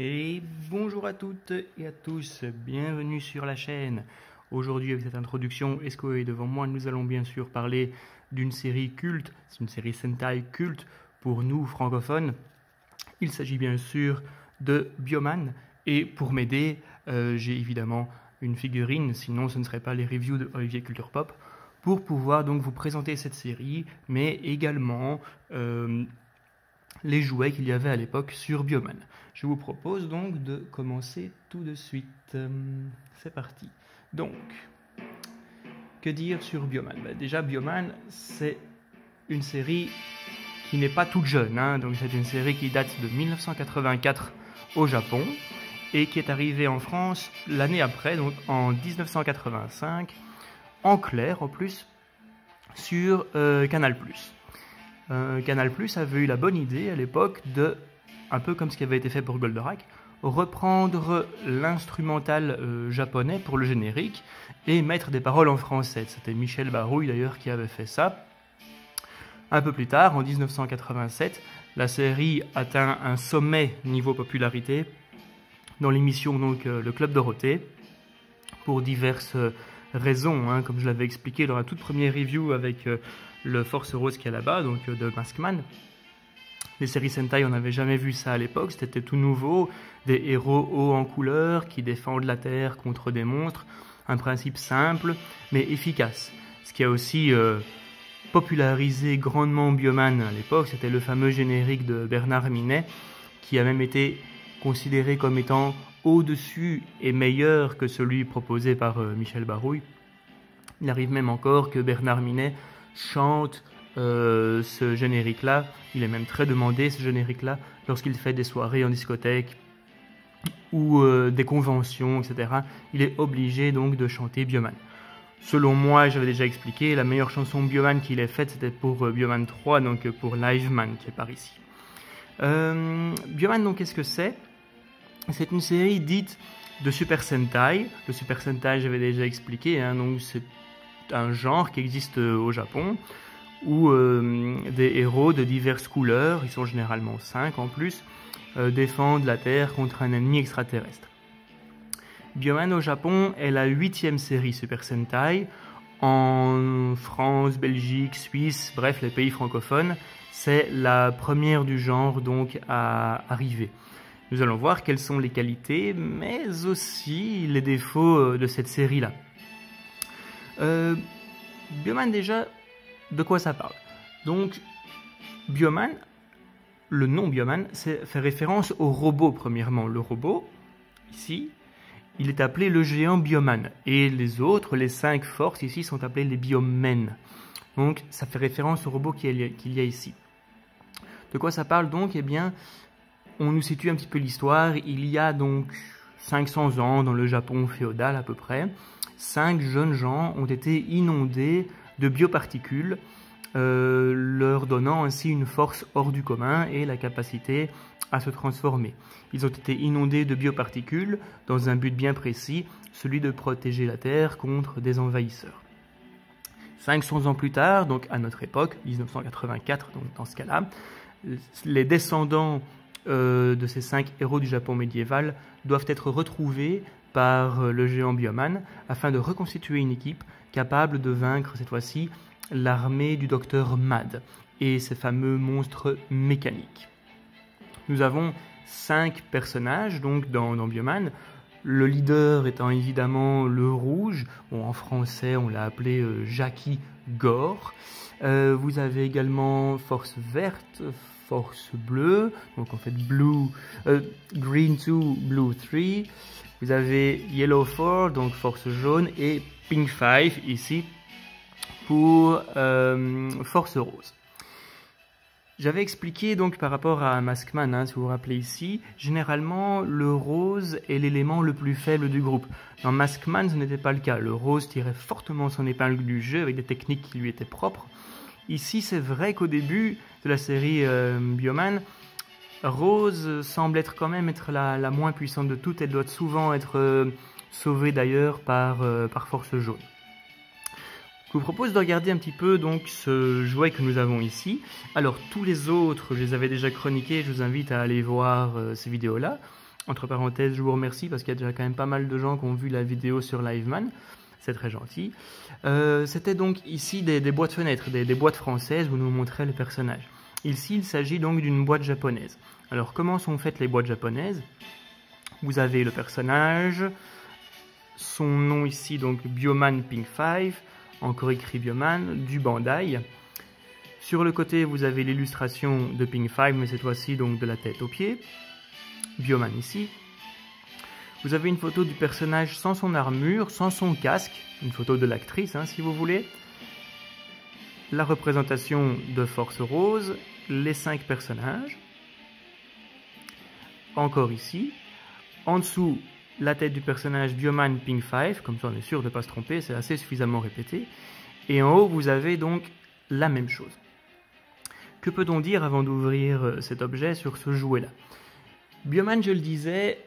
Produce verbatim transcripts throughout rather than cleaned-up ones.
Et bonjour à toutes et à tous, bienvenue sur la chaîne. Aujourd'hui, avec cette introduction, Esko est devant moi, nous allons bien sûr parler d'une série culte, c'est une série Sentai culte pour nous francophones. Il s'agit bien sûr de Bioman, et pour m'aider, euh, j'ai évidemment une figurine, sinon ce ne serait pas les reviews de Olivier Culture Pop, pour pouvoir donc vous présenter cette série, mais également euh, les jouets qu'il y avait à l'époque sur Bioman. Je vous propose donc de commencer tout de suite. Euh, c'est parti. Donc, que dire sur Bioman? Bah déjà, Bioman, c'est une série qui n'est pas toute jeune, hein, donc c'est une série qui date de mille neuf cent quatre-vingt-quatre au Japon, et qui est arrivée en France l'année après, donc en mille neuf cent quatre-vingt-cinq, en clair en plus, sur euh, Canal plus. Euh, Canal plus avait eu la bonne idée à l'époque de, un peu comme ce qui avait été fait pour Goldorak, reprendre l'instrumental euh, japonais pour le générique et mettre des paroles en français. C'était Michel Barouille d'ailleurs qui avait fait ça. Un peu plus tard, en mille neuf cent quatre-vingt-sept, la série atteint un sommet niveau popularité dans l'émission donc euh, Le Club Dorothée, pour diverses euh, raisons, hein, comme je l'avais expliqué dans la toute première review avec euh, le Force Rose qui est là-bas, donc euh, de Maskman. Les séries Sentai, on n'avait jamais vu ça à l'époque, c'était tout nouveau, des héros hauts en couleur qui défendent la Terre contre des monstres, un principe simple mais efficace. Ce qui a aussi euh, popularisé grandement Bioman à l'époque, c'était le fameux générique de Bernard Minet, qui a même été considéré comme étant au-dessus et meilleur que celui proposé par euh, Michel Barouille. Il arrive même encore que Bernard Minet chante Euh, ce générique-là, il est même très demandé ce générique-là lorsqu'il fait des soirées en discothèque ou euh, des conventions, et cetera. Il est obligé donc de chanter Bioman. Selon moi, j'avais déjà expliqué, la meilleure chanson Bioman qu'il ait faite, c'était pour euh, Bioman trois, donc euh, pour Liveman qui est par ici. Euh, Bioman, donc, qu'est-ce que c'est? C'est une série dite de Super Sentai. Le Super Sentai, j'avais déjà expliqué, hein, donc c'est un genre qui existe euh, au Japon, où euh, des héros de diverses couleurs, ils sont généralement cinq en plus, euh, défendent la Terre contre un ennemi extraterrestre. Bioman au Japon est la huitième série Super Sentai. En France, Belgique, Suisse, bref les pays francophones, c'est la première du genre donc à arriver. Nous allons voir quelles sont les qualités, mais aussi les défauts de cette série-là. Euh, Bioman déjà... De quoi ça parle? Donc, Bioman, le nom Bioman, c'est fait référence au robot, premièrement. Le robot, ici, il est appelé le géant Bioman. Et les autres, les cinq forces, ici, sont appelés les Biomen. Donc, ça fait référence au robot qu'il y a ici. De quoi ça parle donc? Eh bien, on nous situe un petit peu l'histoire. Il y a donc cinq cents ans, dans le Japon féodal à peu près, cinq jeunes gens ont été inondés de bioparticules, euh, leur donnant ainsi une force hors du commun et la capacité à se transformer. Ils ont été inondés de bioparticules dans un but bien précis, celui de protéger la Terre contre des envahisseurs. cinq cents ans plus tard, donc à notre époque, mille neuf cent quatre-vingt-quatre, donc dans ce cas-là, les descendants euh, de ces cinq héros du Japon médiéval doivent être retrouvés par le géant Bioman afin de reconstituer une équipe capable de vaincre cette fois-ci l'armée du docteur Mad et ses fameux monstres mécaniques. Nous avons cinq personnages donc dans, dans Bioman, le leader étant évidemment le rouge, bon, en français on l'a appelé euh, Jackie Gore. Euh, vous avez également force verte, force bleue, donc en fait blue, euh, green deux, blue trois. Vous avez Yellow quatre, donc force jaune, et Pink cinq, ici, pour euh, force rose. J'avais expliqué, donc, par rapport à Maskman, hein, si vous vous rappelez ici, généralement, le rose est l'élément le plus faible du groupe. Dans Maskman, ce n'était pas le cas. Le rose tirait fortement son épingle du jeu avec des techniques qui lui étaient propres. Ici, c'est vrai qu'au début de la série euh, Bioman, Rose semble être quand même être la, la moins puissante de toutes. Elle doit souvent être euh, sauvée d'ailleurs par, euh, par force jaune. Je vous propose de regarder un petit peu donc ce jouet que nous avons ici. Alors tous les autres, je les avais déjà chroniqués, je vous invite à aller voir euh, ces vidéos-là. Entre parenthèses, je vous remercie parce qu'il y a déjà quand même pas mal de gens qui ont vu la vidéo sur Liveman. C'est très gentil. Euh, C'était donc ici des, des boîtes fenêtres, des, des boîtes françaises où nous montrait le personnage. Ici, il s'agit donc d'une boîte japonaise. Alors, comment sont faites les boîtes japonaises? Vous avez le personnage, son nom ici, donc Bioman Pink cinq, encore écrit Bioman, du Bandai. Sur le côté, vous avez l'illustration de Pink cinq, mais cette fois-ci, donc de la tête aux pieds. Bioman ici. Vous avez une photo du personnage sans son armure, sans son casque, une photo de l'actrice, hein, si vous voulez. La représentation de Force Rose, les cinq personnages. Encore ici. En dessous, la tête du personnage Bioman Pink cinq, comme ça on est sûr de ne pas se tromper, c'est assez suffisamment répété. Et en haut, vous avez donc la même chose. Que peut-on dire avant d'ouvrir cet objet sur ce jouet-là? Bioman, je le disais,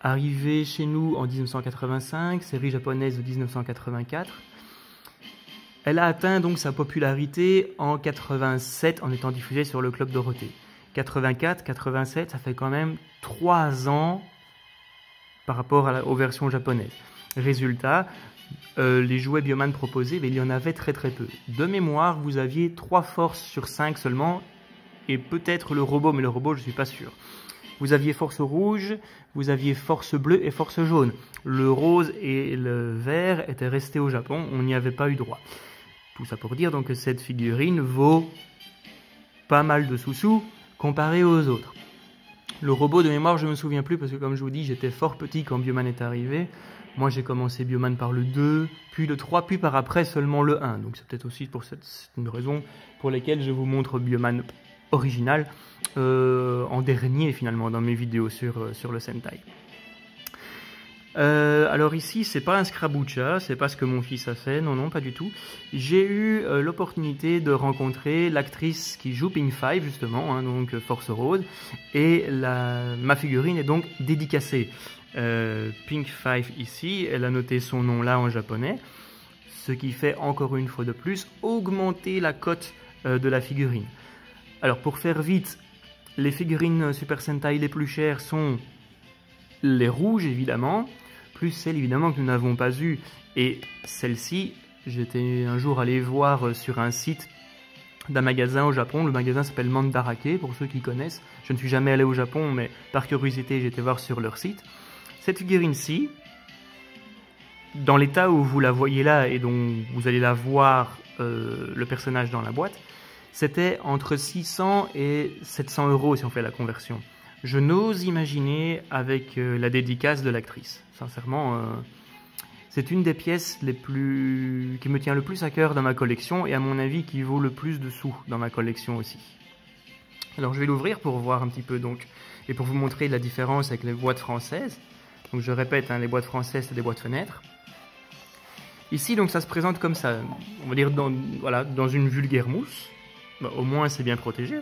arrivé chez nous en mille neuf cent quatre-vingt-cinq, série japonaise de mille neuf cent quatre-vingt-quatre. Elle a atteint donc sa popularité en quatre-vingt-sept en étant diffusée sur le Club Dorothée. quatre-vingt-quatre, quatre-vingt-sept, ça fait quand même trois ans par rapport à la, aux versions japonaises. Résultat, euh, les jouets Bioman proposés, mais il y en avait très très peu. De mémoire, vous aviez trois forces sur cinq seulement, et peut-être le robot, mais le robot je ne suis pas sûr. Vous aviez force rouge, vous aviez force bleue et force jaune. Le rose et le vert étaient restés au Japon, on n'y avait pas eu droit. Tout ça pour dire donc que cette figurine vaut pas mal de sous-sous comparé aux autres. Le robot de mémoire, je ne me souviens plus parce que comme je vous dis, j'étais fort petit quand Bioman est arrivé. Moi j'ai commencé Bioman par le deux, puis le trois, puis par après seulement le un. Donc c'est peut-être aussi pour cette, une raison pour laquelle je vous montre Bioman original euh, en dernier finalement dans mes vidéos sur, euh, sur le Sentai. Euh, alors ici c'est pas un Scrabucha, c'est pas ce que mon fils a fait, non non pas du tout. J'ai eu euh, l'opportunité de rencontrer l'actrice qui joue Pink cinq justement, hein, donc Force Rose, et la, ma figurine est donc dédicacée. Euh, Pink cinq ici, elle a noté son nom là en japonais, ce qui fait encore une fois de plus augmenter la cote euh, de la figurine. Alors pour faire vite, les figurines Super Sentai les plus chères sont les rouges évidemment, plus celles évidemment que nous n'avons pas eues. Et celle-ci, j'étais un jour allé voir sur un site d'un magasin au Japon, le magasin s'appelle Mandarake pour ceux qui connaissent. Je ne suis jamais allé au Japon mais par curiosité j'étais voir sur leur site. Cette figurine-ci, dans l'état où vous la voyez là et dont vous allez la voir euh, le personnage dans la boîte, c'était entre six cents et sept cents euros si on fait la conversion. Je n'ose imaginer avec euh, la dédicace de l'actrice. Sincèrement, euh, c'est une des pièces les plus... qui me tient le plus à cœur dans ma collection et à mon avis qui vaut le plus de sous dans ma collection aussi. Alors je vais l'ouvrir pour voir un petit peu donc et pour vous montrer la différence avec les boîtes françaises. Donc je répète, hein, les boîtes françaises c'est des boîtes fenêtres. Ici donc ça se présente comme ça, on va dire dans, voilà, dans une vulgaire mousse. Bah, au moins c'est bien protégé.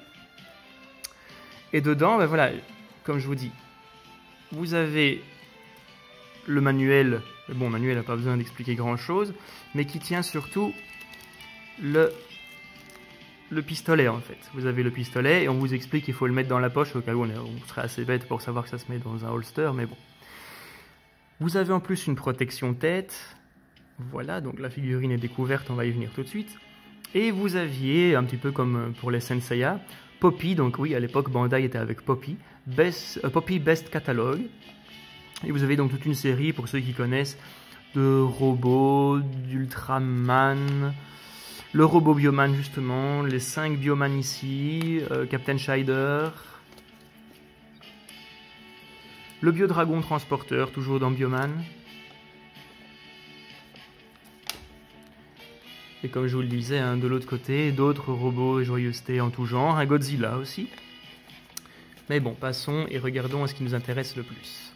Et dedans, bah, voilà, comme je vous dis, vous avez le manuel, bon le manuel n'a pas besoin d'expliquer grand chose, mais qui tient surtout le, le pistolet en fait. Vous avez le pistolet et on vous explique qu'il faut le mettre dans la poche, au cas où on, est, on serait assez bête pour savoir que ça se met dans un holster, mais bon. Vous avez en plus une protection tête, voilà, donc la figurine est découverte, on va y venir tout de suite. Et vous aviez, un petit peu comme pour les Senseiya, Poppy, donc oui, à l'époque Bandai était avec Poppy, Best, euh, Poppy Best Catalogue. Et vous avez donc toute une série, pour ceux qui connaissent, de robots, d'Ultraman, le robot Bioman justement, les cinq Bioman ici, euh, Captain Shider, le Biodragon Transporteur, toujours dans Bioman. Et comme je vous le disais, hein, de l'autre côté, d'autres robots et joyeusetés en tout genre, un Godzilla aussi. Mais bon, passons et regardons à ce qui nous intéresse le plus.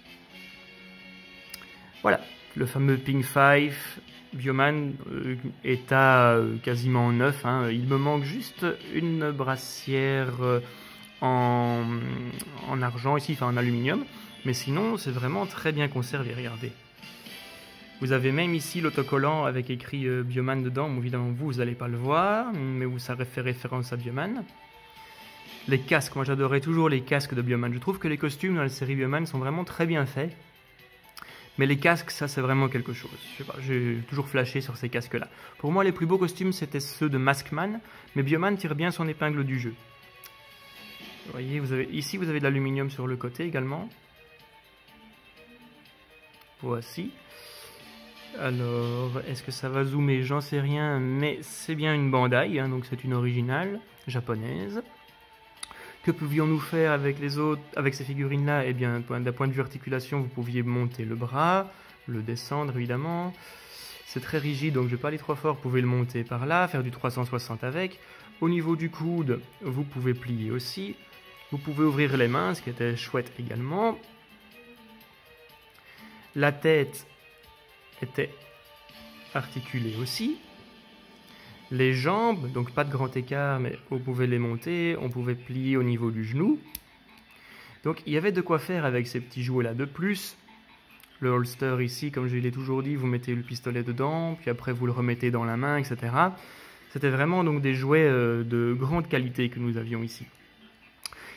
Voilà, le fameux Pink cinq Bioman euh, est à euh, quasiment neuf. Hein. Il me manque juste une brassière euh, en, en argent ici, enfin en aluminium. Mais sinon, c'est vraiment très bien conservé, regardez. Vous avez même ici l'autocollant avec écrit euh, Bioman dedans. Bon, évidemment, vous, vous n'allez pas le voir, mais ça fait référence à Bioman. Les casques, moi j'adorais toujours les casques de Bioman. Je trouve que les costumes dans la série Bioman sont vraiment très bien faits. Mais les casques, ça c'est vraiment quelque chose. Je sais pas, j'ai toujours flashé sur ces casques-là. Pour moi, les plus beaux costumes, c'était ceux de Maskman. Mais Bioman tire bien son épingle du jeu. Vous voyez, vous avez, ici vous avez de l'aluminium sur le côté également. Voici. Alors, est-ce que ça va zoomer? J'en sais rien, mais c'est bien une Bandai, hein, donc c'est une originale japonaise. Que pouvions-nous faire avec les autres, avec ces figurines-là? Eh bien, d'un point de vue articulation, vous pouviez monter le bras, le descendre évidemment. C'est très rigide, donc je ne vais pas aller trop fort. Vous pouvez le monter par là, faire du trois cent soixante avec. Au niveau du coude, vous pouvez plier aussi. Vous pouvez ouvrir les mains, ce qui était chouette également. La tête était articulée aussi. Les jambes, donc pas de grand écart, mais on pouvait les monter, on pouvait plier au niveau du genou. Donc il y avait de quoi faire avec ces petits jouets-là. De plus, le holster ici, comme je l'ai toujours dit, vous mettez le pistolet dedans, puis après vous le remettez dans la main, et cetera. C'était vraiment donc des jouets de grande qualité que nous avions ici.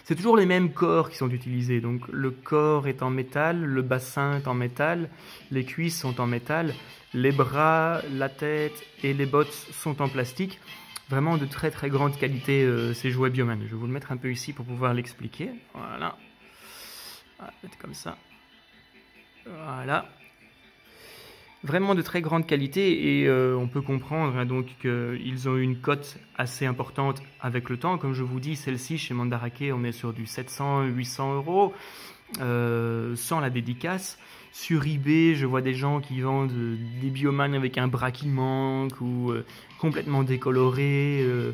C'est toujours les mêmes corps qui sont utilisés, donc le corps est en métal, le bassin est en métal, les cuisses sont en métal, les bras, la tête et les bottes sont en plastique. Vraiment de très très grande qualité euh, ces jouets Bioman. Je vais vous le mettre un peu ici pour pouvoir l'expliquer. Voilà, peut-être comme ça. Voilà. Vraiment de très grande qualité et euh, on peut comprendre hein, donc qu'ils ont eu une cote assez importante avec le temps. Comme je vous dis, celle-ci chez Mandarake, on est sur du sept cents à huit cents euros euh, sans la dédicace. Sur eBay, je vois des gens qui vendent des Bioman avec un bras qui manque ou euh, complètement décoloré, euh,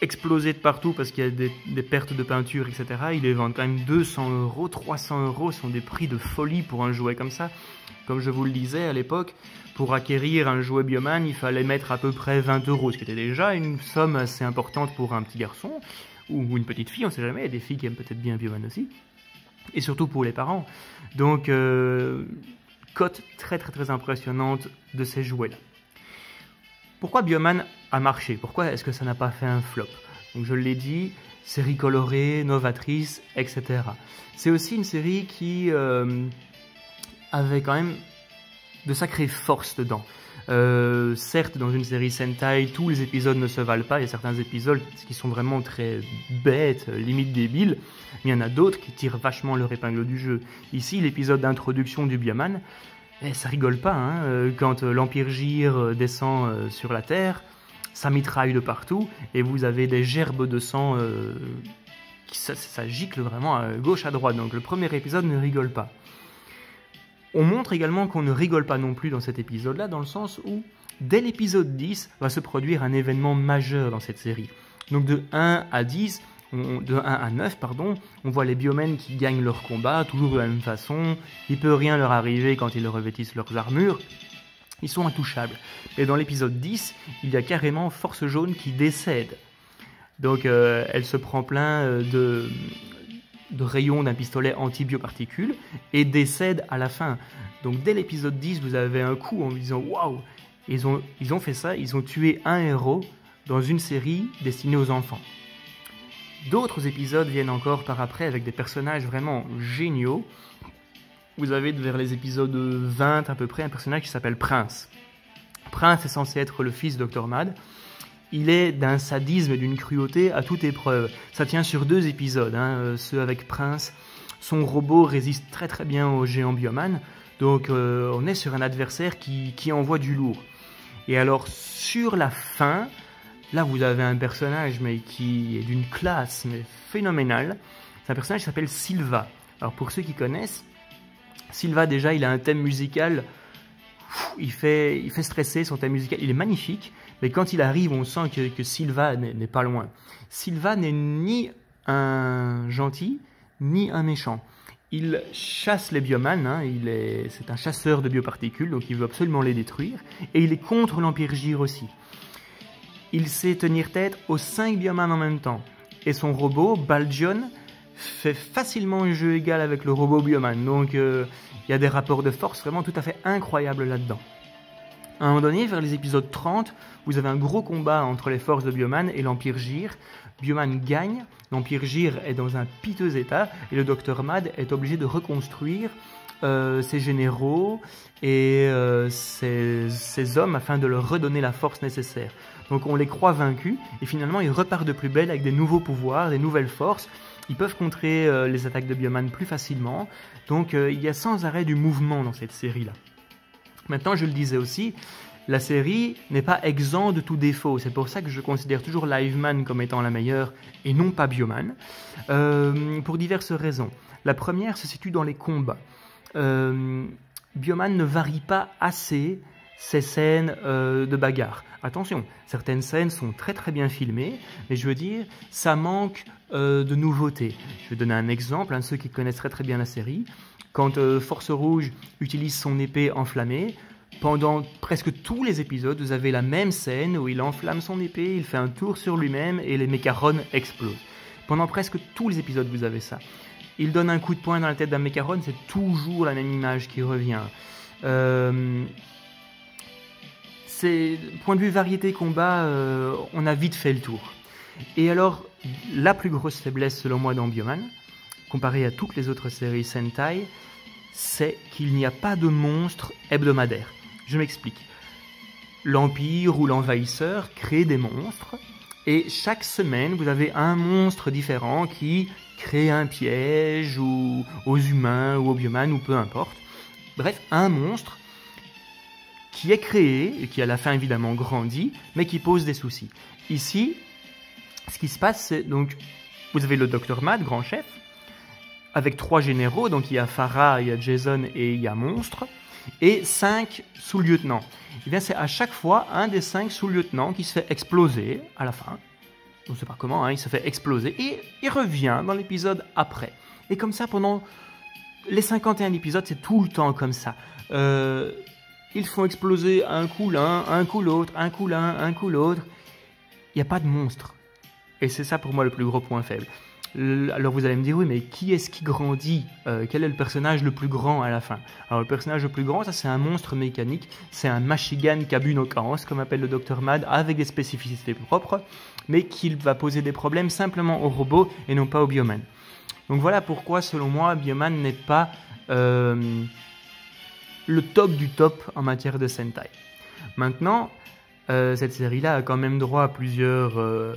explosé de partout parce qu'il y a des, des pertes de peinture, et cetera. Ils les vendent quand même deux cents euros, trois cents euros, sont des prix de folie pour un jouet comme ça. Comme je vous le disais à l'époque, pour acquérir un jouet Bioman, il fallait mettre à peu près vingt euros, ce qui était déjà une somme assez importante pour un petit garçon ou une petite fille, on ne sait jamais, il y a des filles qui aiment peut-être bien Bioman aussi, et surtout pour les parents. Donc, euh, cote très très très impressionnante de ces jouets-là. Pourquoi Bioman a marché? Pourquoi est-ce que ça n'a pas fait un flop? Donc, je l'ai dit, série colorée, novatrice, et cetera. C'est aussi une série qui... Euh, avait quand même de sacrées forces dedans. Euh, certes, dans une série Sentai, tous les épisodes ne se valent pas, il y a certains épisodes qui sont vraiment très bêtes, limite débiles, mais il y en a d'autres qui tirent vachement leur épingle du jeu. Ici, l'épisode d'introduction du Bioman, eh, ça rigole pas, hein, quand l'Empire Gir descend sur la Terre, ça mitraille de partout, et vous avez des gerbes de sang euh, qui ça, ça gicle vraiment à gauche à droite, donc le premier épisode ne rigole pas. On montre également qu'on ne rigole pas non plus dans cet épisode-là, dans le sens où, dès l'épisode dix, va se produire un événement majeur dans cette série. Donc de un à dix, on, de un à neuf, pardon, on voit les Biomen qui gagnent leur combat, toujours de la même façon, il ne peut rien leur arriver quand ils revêtissent leurs armures, ils sont intouchables. Et dans l'épisode dix, il y a carrément Force Jaune qui décède. Donc euh, elle se prend plein de... de rayons d'un pistolet anti-bioparticules et décède à la fin. Donc dès l'épisode dix, vous avez un coup en vous disant waouh, ils ont, ils ont fait ça, ils ont tué un héros dans une série destinée aux enfants. D'autres épisodes viennent encore par après avec des personnages vraiment géniaux. Vous avez vers les épisodes vingt à peu près un personnage qui s'appelle Prince. Prince est censé être le fils de Docteur Mad. Il est d'un sadisme et d'une cruauté à toute épreuve. Ça tient sur deux épisodes, hein, ceux avec Prince. Son robot résiste très très bien au géant Bioman. Donc euh, on est sur un adversaire qui, qui envoie du lourd. Et alors sur la fin, là vous avez un personnage mais qui est d'une classe mais phénoménale. C'est un personnage qui s'appelle Silva. Alors pour ceux qui connaissent, Silva déjà il a un thème musical... Il fait, il fait stresser, son thème musical, il est magnifique, mais quand il arrive, on sent que, que Silva n'est pas loin. Silva n'est ni un gentil, ni un méchant. Il chasse les Bioman, hein, il est, c'est un chasseur de bioparticules, donc il veut absolument les détruire, et il est contre l'Empire Gir aussi. Il sait tenir tête aux cinq Bioman en même temps, et son robot, Baldion, fait facilement un jeu égal avec le robot Bioman, donc... Euh, il y a des rapports de force vraiment tout à fait incroyables là-dedans. À un moment donné, vers les épisodes trente, vous avez un gros combat entre les forces de Bioman et l'Empire Gir. Bioman gagne, l'Empire Gir est dans un piteux état et le docteur Mad est obligé de reconstruire euh, ses généraux et euh, ses, ses hommes afin de leur redonner la force nécessaire. Donc on les croit vaincus et finalement ils repartent de plus belle avec des nouveaux pouvoirs, des nouvelles forces. Ils peuvent contrer euh, les attaques de Bioman plus facilement. Donc euh, il y a sans arrêt du mouvement dans cette série-là. Maintenant, je le disais aussi, la série n'est pas exempte de tout défaut. C'est pour ça que je considère toujours Liveman comme étant la meilleure et non pas Bioman, euh, pour diverses raisons. La première se situe dans les combats. Euh, Bioman ne varie pas assez ces scènes euh, de bagarre. Attention, certaines scènes sont très très bien filmées, mais je veux dire, ça manque euh, de nouveautés. Je vais donner un exemple, hein, ceux qui connaissent très très bien la série. Quand euh, Force Rouge utilise son épée enflammée, pendant presque tous les épisodes, vous avez la même scène où il enflamme son épée, il fait un tour sur lui-même et les Mécarones explosent. Pendant presque tous les épisodes, vous avez ça. Il donne un coup de poing dans la tête d'un Mécaron, c'est toujours la même image qui revient. Euh... C'est, point de vue variété combat, euh, on a vite fait le tour. Et alors, la plus grosse faiblesse selon moi dans Bioman, comparée à toutes les autres séries Sentai, c'est qu'il n'y a pas de monstre hebdomadaire. Je m'explique. L'Empire ou l'Envahisseur crée des monstres, et chaque semaine, vous avez un monstre différent qui crée un piège, ou aux humains, ou aux Bioman, ou peu importe. Bref, un monstre qui est créé, et qui à la fin évidemment grandit, mais qui pose des soucis. Ici, ce qui se passe, c'est donc, vous avez le docteur Mad, grand chef, avec trois généraux, donc il y a Farah, il y a Jason et il y a Monstre, et cinq sous-lieutenants. Et bien c'est à chaque fois un des cinq sous-lieutenants qui se fait exploser à la fin. On ne sait pas comment, hein, il se fait exploser, et il revient dans l'épisode après. Et comme ça, pendant les cinquante et un épisodes, c'est tout le temps comme ça. Euh... Ils font exploser un coup l'un, un coup l'autre, un coup l'un, un coup l'autre. Il n'y a pas de monstre. Et c'est ça pour moi le plus gros point faible. Le, alors vous allez me dire, oui, mais qui est-ce qui grandit euh, Quel est le personnage le plus grand à la fin? Alors le personnage le plus grand, ça c'est un monstre mécanique. C'est un Machigan Kabu no Kaans, comme appelle le docteur Mad, avec des spécificités propres, mais qui va poser des problèmes simplement aux robots et non pas aux Bioman. Donc voilà pourquoi, selon moi, Bioman n'est pas... Euh, le top du top en matière de Sentai. Maintenant, euh, cette série-là a quand même droit à plusieurs euh,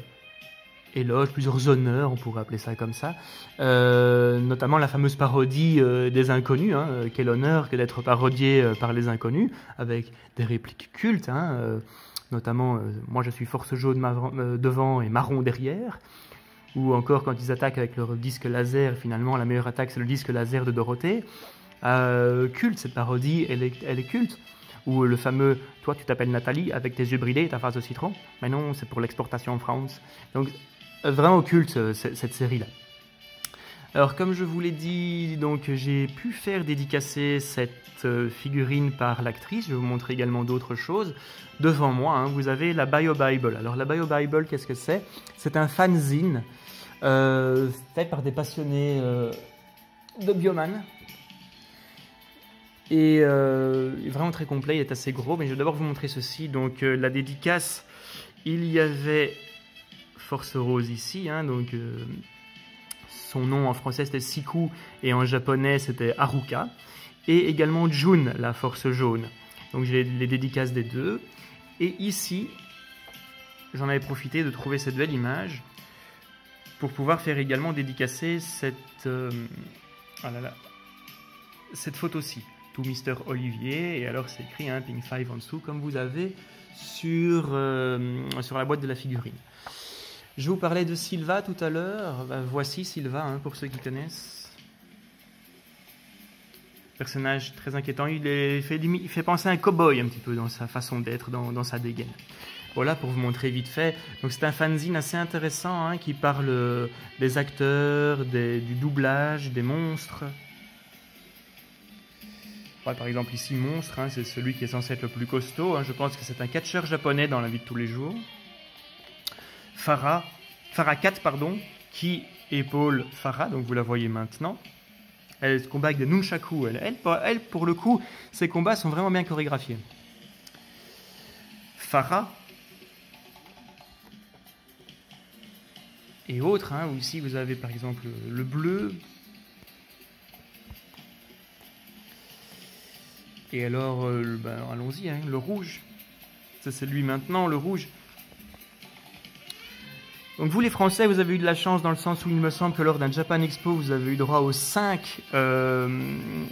éloges, plusieurs honneurs, on pourrait appeler ça comme ça, euh, notamment la fameuse parodie euh, des Inconnus, hein. Quel honneur que d'être parodié euh, par les Inconnus, avec des répliques cultes, hein, euh, notamment euh, « Moi je suis force jaune marron, euh, devant et marron derrière », ou encore quand ils attaquent avec leur disque laser, finalement la meilleure attaque c'est le disque laser de Dorothée. Euh, culte, cette parodie, elle est, elle est culte. Ou le fameux « Toi, tu t'appelles Nathalie, avec tes yeux brillés et ta face de citron ». Mais non, c'est pour l'exportation en France. Donc, vraiment culte, euh, cette série-là. Alors, comme je vous l'ai dit, j'ai pu faire dédicacer cette euh, figurine par l'actrice. Je vais vous montrer également d'autres choses. Devant moi, hein, vous avez la Bio Bible. Alors, la Bio Bible, qu'est-ce que c'est? C'est un fanzine euh, fait par des passionnés euh, de Bioman. Et euh, il est vraiment très complet, il est assez gros, mais je vais d'abord vous montrer ceci. Donc euh, la dédicace, il y avait Force Rose ici, hein, donc euh, son nom en français c'était Siku et en japonais c'était Haruka. Et également Jun, la Force Jaune. Donc j'ai les dédicaces des deux. Et ici, j'en avais profité de trouver cette belle image pour pouvoir faire également dédicacer cette, euh, oh là là, cette photo-ci. To Mister Olivier, et alors c'est écrit un hein, Pink Five en dessous, comme vous avez sur, euh, sur la boîte de la figurine. Je vous parlais de Silva tout à l'heure, ben, voici Silva, hein, pour ceux qui connaissent. Personnage très inquiétant, il, est fait, il fait penser à un cow-boy un petit peu dans sa façon d'être, dans, dans sa dégaine. Voilà pour vous montrer vite fait. Donc c'est un fanzine assez intéressant, hein, qui parle des acteurs, des, du doublage, des monstres. Par exemple ici Monstre, hein, c'est celui qui est censé être le plus costaud, hein. Je pense que c'est un catcheur japonais dans la vie de tous les jours. Farah, Farah Cat, pardon, qui épaule Farah, donc vous la voyez maintenant. Elle combat avec des nunchaku, elle, elle, elle pour le coup, ses combats sont vraiment bien chorégraphiés. Farah, et autres, hein, où ici vous avez par exemple le bleu. Et alors, euh, bah, alors allons-y, hein, le rouge. Ça c'est lui maintenant, le rouge. Donc vous les Français, vous avez eu de la chance dans le sens où il me semble que lors d'un Japan Expo, vous avez eu droit aux cinq euh,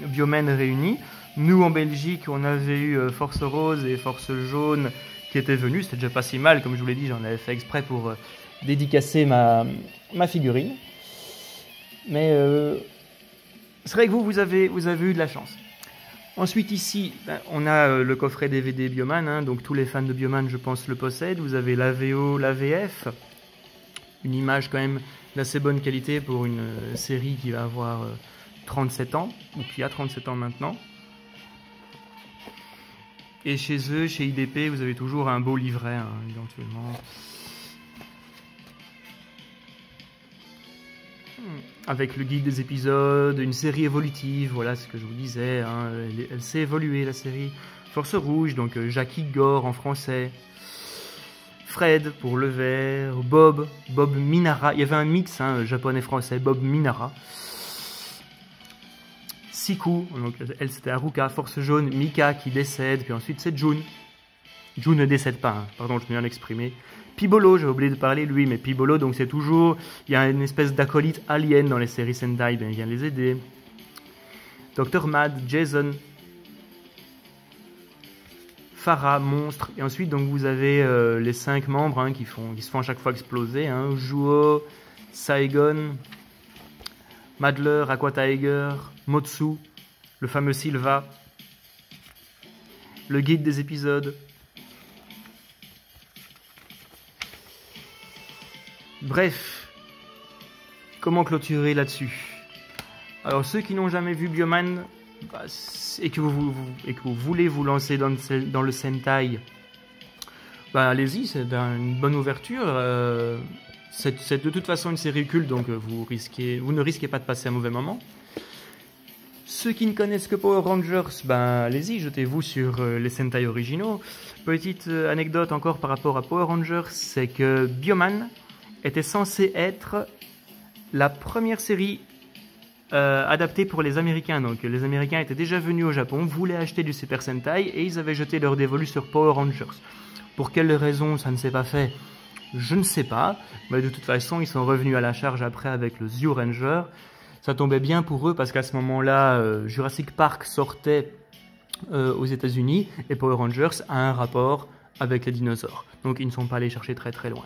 biomènes réunis. Nous en Belgique, on avait eu Force Rose et Force Jaune qui étaient venus. C'était déjà pas si mal, comme je vous l'ai dit, j'en avais fait exprès pour euh, dédicacer ma, ma figurine. Mais euh, c'est vrai que vous, vous avez, vous avez eu de la chance. Ensuite ici, on a le coffret D V D Bioman, hein, donc tous les fans de Bioman, je pense, le possèdent. Vous avez l'A V O, l'A V F, une image quand même d'assez bonne qualité pour une série qui va avoir trente-sept ans, ou qui a trente-sept ans maintenant. Et chez eux, chez I D P, vous avez toujours un beau livret, hein, éventuellement. Avec le guide des épisodes, une série évolutive, voilà ce que je vous disais, hein. elle, elle s'est évoluée la série. Force Rouge, donc euh, Jackie Gore en français, Fred pour le vert, Bob, Bob Minara, il y avait un mix hein, japonais-français, Bob Minara, Siku, donc elle c'était Haruka, Force Jaune, Mika qui décède, puis ensuite c'est June. June ne décède pas, hein. Pardon je viens de l'exprimer. Pibolo, j'ai oublié de parler lui, mais Pibolo, donc c'est toujours, il y a une espèce d'acolyte alien dans les séries Sendai, bien il vient les aider. Docteur Mad, Jason, Farah, Monstre, et ensuite donc vous avez euh, les cinq membres hein, qui, font, qui se font à chaque fois exploser, hein. Juo, Saigon, Madler, Aqua Tiger, Motsu, le fameux Silva, le guide des épisodes. Bref, comment clôturer là-dessus? Alors ceux qui n'ont jamais vu Bioman bah, et, que vous, vous, et que vous voulez vous lancer dans le, dans le Sentai, bah, allez-y, c'est une bonne ouverture. Euh, c'est de toute façon une série culte, donc vous, risquez, vous ne risquez pas de passer un mauvais moment. Ceux qui ne connaissent que Power Rangers, ben allez-y, jetez-vous sur les Sentai originaux. Petite anecdote encore par rapport à Power Rangers, c'est que Bioman était censé être la première série euh, adaptée pour les Américains. Donc les Américains étaient déjà venus au Japon, voulaient acheter du Super Sentai et ils avaient jeté leur dévolu sur Power Rangers. Pour quelles raisons ça ne s'est pas fait, je ne sais pas. Mais de toute façon, ils sont revenus à la charge après avec le Zio Ranger. Ça tombait bien pour eux parce qu'à ce moment-là, euh, Jurassic Park sortait euh, aux États-Unis et Power Rangers a un rapport avec les dinosaures. Donc ils ne sont pas allés chercher très très loin.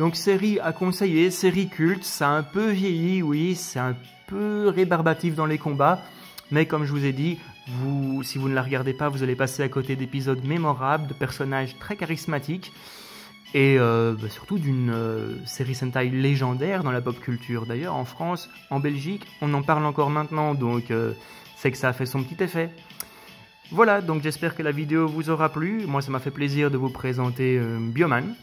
Donc série à conseiller, série culte, ça a un peu vieilli, oui, c'est un peu rébarbatif dans les combats, mais comme je vous ai dit, vous, si vous ne la regardez pas, vous allez passer à côté d'épisodes mémorables, de personnages très charismatiques, et euh, bah, surtout d'une euh, série Sentai légendaire dans la pop culture. D'ailleurs, en France, en Belgique, on en parle encore maintenant, donc euh, c'est que ça a fait son petit effet. Voilà, donc j'espère que la vidéo vous aura plu. Moi, ça m'a fait plaisir de vous présenter euh, Bioman.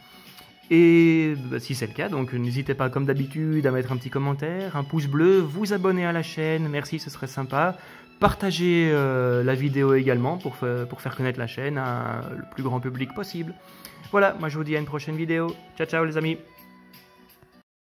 Et bah, si c'est le cas, donc n'hésitez pas comme d'habitude à mettre un petit commentaire, un pouce bleu, vous abonner à la chaîne, merci, ce serait sympa. Partagez euh, la vidéo également pour, pour faire connaître la chaîne à le plus grand public possible. Voilà, moi je vous dis à une prochaine vidéo. Ciao, ciao les amis.